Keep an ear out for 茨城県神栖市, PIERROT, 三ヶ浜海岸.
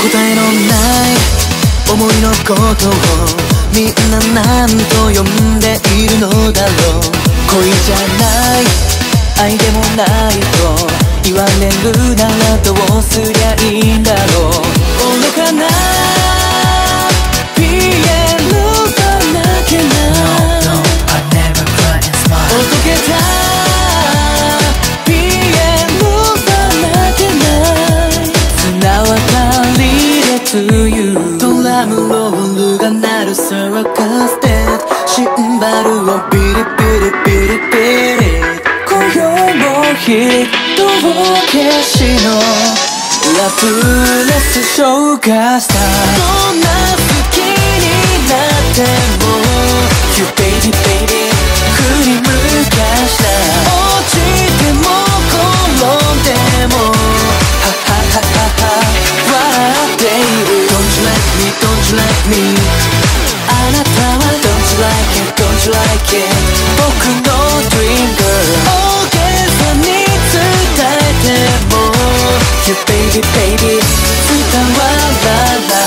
答えのない思いのことをみんな何と呼んでいるのだろう。恋じゃない愛でもないと言われるならどうすりゃいいんだろう。愚かなピエロさなきゃなおどけたドラムロールが鳴るサーカステッシンバルをビリビリビリビリ今夜もヒットを消しのラブレス消化したどんな好きになっても You baby baby 振り向かした落ちても転んでもはははは笑っているDon't you like me? あなたは Don't you like it? Don't you like it? 僕の dream girl 大げさに伝えても You baby baby 伝わらない